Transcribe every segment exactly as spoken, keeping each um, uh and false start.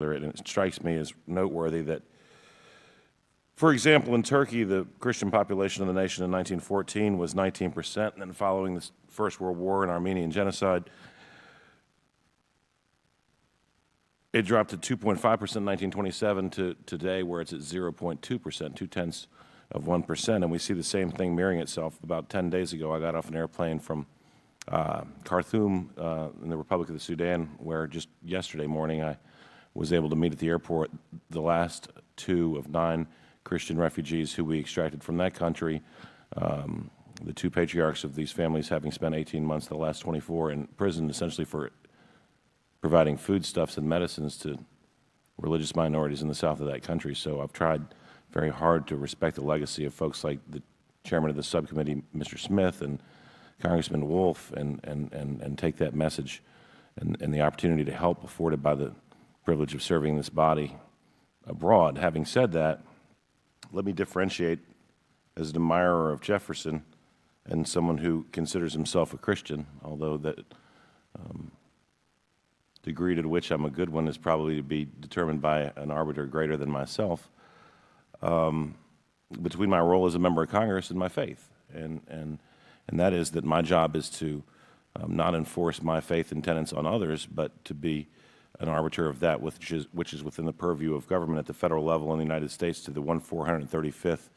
And it strikes me as noteworthy that, for example, in Turkey, the Christian population of the nation in nineteen fourteen was nineteen percent, and then following the First World War and Armenian Genocide, it dropped to two point five percent in nineteen twenty-seven to today, where it's at zero point two percent, two-tenths of one percent, and we see the same thing mirroring itself. About ten days ago, I got off an airplane from uh, Khartoum uh, in the Republic of the Sudan, where just yesterday morning I was able to meet at the airport the last two of nine Christian refugees who we extracted from that country, um, the two patriarchs of these families having spent eighteen months, the last twenty-four, in prison essentially for providing foodstuffs and medicines to religious minorities in the south of that country. So I've tried very hard to respect the legacy of folks like the chairman of the subcommittee, Mister Smith, and Congressman Wolf, and, and, and, and take that message and, and the opportunity to help afforded by the privilege of serving this body abroad. Having said that, let me differentiate as an admirer of Jefferson and someone who considers himself a Christian, although that um, degree to which I'm a good one is probably to be determined by an arbiter greater than myself, um, between my role as a member of Congress and my faith. And, and, and that is that my job is to um, not enforce my faith and tenets on others, but to be an arbiter of that which is, which is within the purview of government at the federal level in the United States to the one four hundred thirty-fifth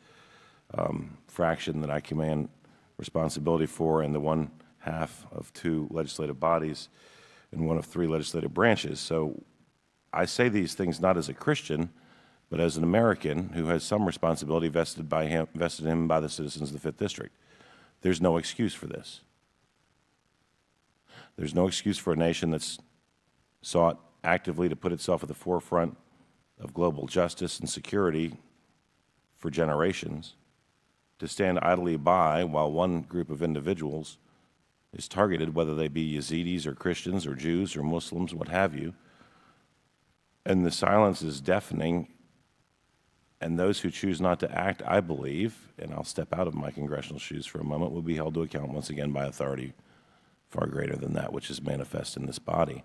um, fraction that I command responsibility for, and the one half of two legislative bodies and one of three legislative branches. So I say these things not as a Christian, but as an American who has some responsibility vested by him, vested in him by the citizens of the Fifth District. There's no excuse for this. There's no excuse for a nation that's sought actively to put itself at the forefront of global justice and security for generations, to stand idly by while one group of individuals is targeted, whether they be Yazidis or Christians or Jews or Muslims, what have you. And the silence is deafening, and those who choose not to act, I believe, and I'll step out of my congressional shoes for a moment, will be held to account once again by authority far greater than that which is manifest in this body.